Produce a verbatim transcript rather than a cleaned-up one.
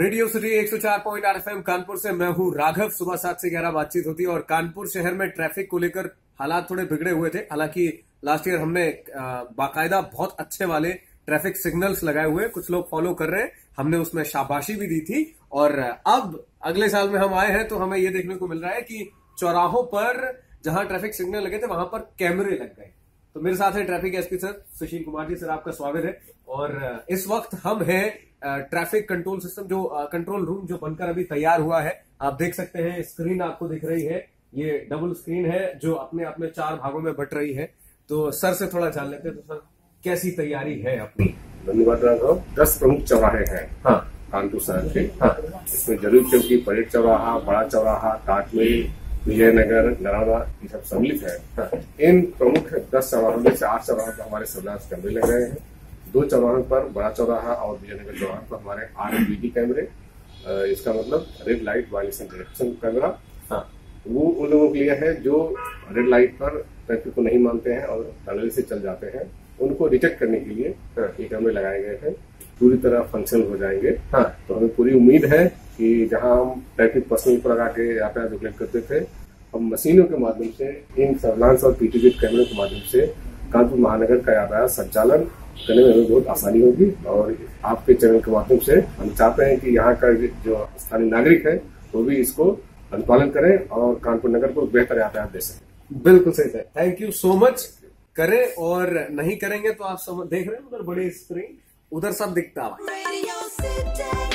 Radio city एक सौ चार पॉइंट आठ एफएम कानपुर से मैं हूं राघव। सुबह सात से ग्यारह बातचीत होती है और कानपुर शहर में ट्रैफिक को लेकर हालात थोड़े बिगड़े हुए थे। हालांकि लास्ट ईयर हमने बाकायदा बहुत अच्छे वाले ट्रैफिक सिग्नल्स लगाए हुए, कुछ लोग फॉलो कर रहे हैं, हमने उसमें शाबाशी भी दी थी। और अब अगले साल में हम आए हैं तो हमें ये देखने को मिल रहा है कि चौराहों पर जहां ट्रैफिक सिग्नल लगे थे वहां पर कैमरे लग गए। तो मेरे साथ है traffic SP sir Sushil Kumar ji. Sir आपका स्वागत है। और इस वक्त हम हैं ट्रैफिक कंट्रोल सिस्टम जो कंट्रोल रूम जो बनकर अभी तैयार हुआ है। आप देख सकते हैं स्क्रीन आपको दिख रही है, ये डबल स्क्रीन है जो अपने आप में चार भागों में बट रही है। तो सर से थोड़ा जान लेते हैं, तो सर कैसी तैयारी है अपनी? धन्यवाद राघव। दस प्रमुख चौराहे हैं हाँ कानपुर शहर के। हाँ इसमें जरूर, क्योंकि परेड चौराहा, बड़ा चौराहा, ताटमेल, विजयनगर, नरावा, ये सब सम्मिलित है। हाँ। इन प्रमुख दस चौराहों में से आठ चौराहों पर हमारे सर्विलांस कैमरे लग रहे हैं। दो चौराहों पर, बड़ा चौराहा और विजयनगर चौराहे पर हमारे आरएफबीडी कैमरे, इसका मतलब red light violation detection camera. हाँ। वो उन लोगों के लिए है जो रेड लाइट पर ट्रैफिक को नहीं मानते हैं और टनल से चल जाते हैं, उनको डिटेक्ट करने के लिए ये कैमरे लगाए गए हैं। पूरी तरह फंक्शनल हो जाएंगे। हाँ। तो हमें पूरी उम्मीद है कि जहां हम ट्रैफिक पर्सनल पर लगा के यातायात रेगुलेट करते थे, हम मशीनों के माध्यम से इन सर्विलांस और पीटीजेड कैमरों के माध्यम से कानपुर महानगर का यातायात संचालन करने में हमें बहुत आसानी होगी। और आपके चैनल के माध्यम से हम चाहते हैं कि यहाँ का जो स्थानीय नागरिक है वो भी इसको अनुपालन करें और कानपुर नगर को बेहतर यातायात दे सके। बिल्कुल सही sir, thank you so much. करें और नहीं करेंगे तो आप समझ देख रहे हैं उधर बड़ी स्क्रीन, उधर सब दिखता है।